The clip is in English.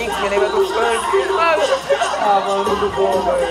Jinx, minha nega do funk. Ah, mano, muito bom, velho.